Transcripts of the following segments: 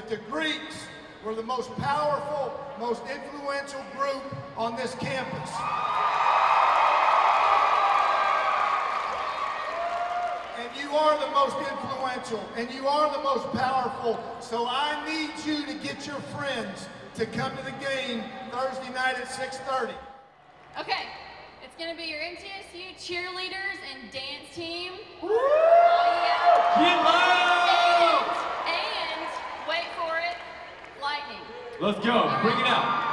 that the Greeks were the most powerful, most influential group on this campus. And you are the most influential, and you are the most powerful, so I need you to get your friends to come to the game Thursday night at 6:30. Okay, it's going to be your MTSU cheerleaders and dance team. Woo! Oh, yeah. Get loud! And, wait for it, lightning. Let's go, right. Bring it out.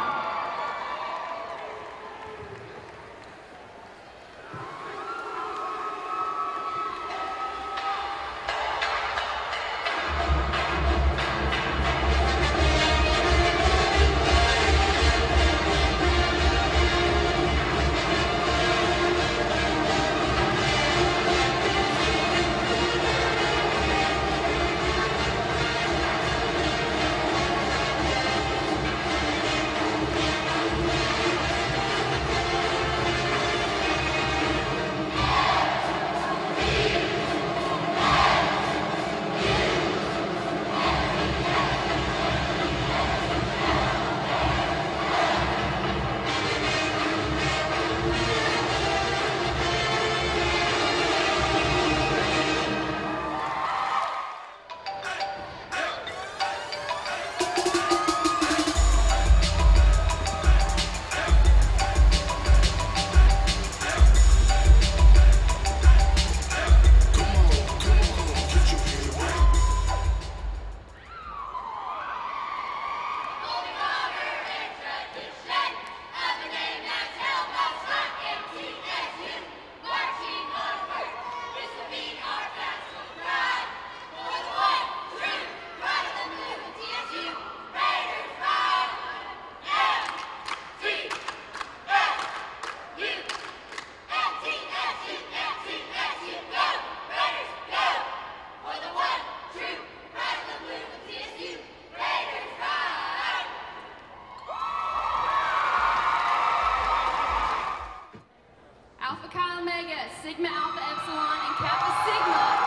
Sigma Alpha Epsilon and Kappa Sigma.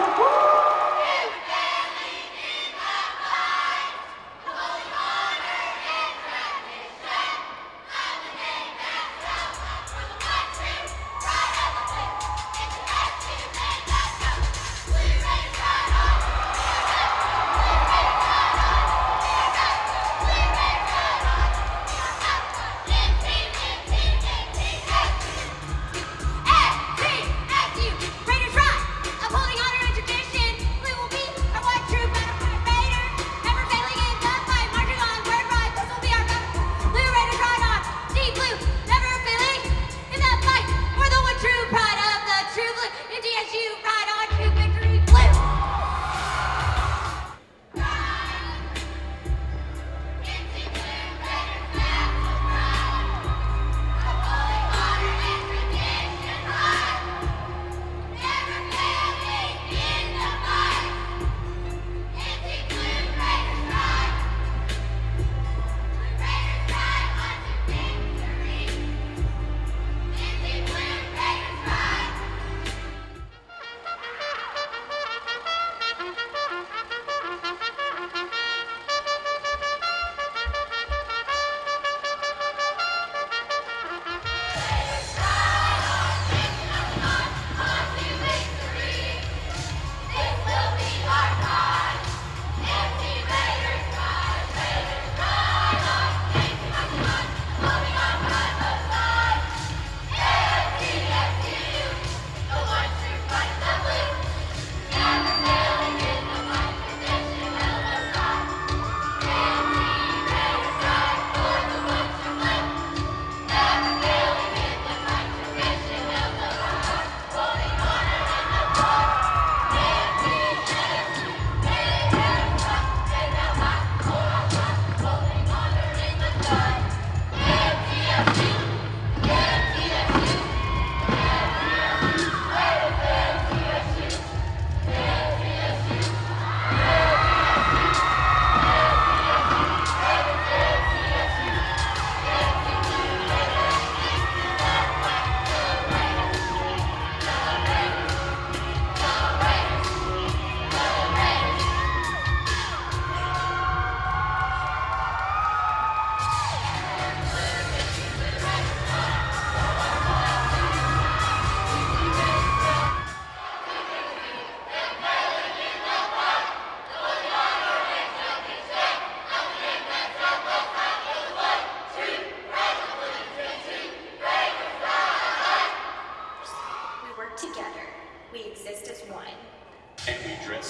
Woo! Family in the mind, holy honor and tradition. I'm the name that's up for the one true right of the way. It's an active name that's up. Blue rays right on, tears up. Blue rays right on, tears up. Blue rays right on, tears up. Team, team, team, team, team, team. Yeah!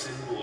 single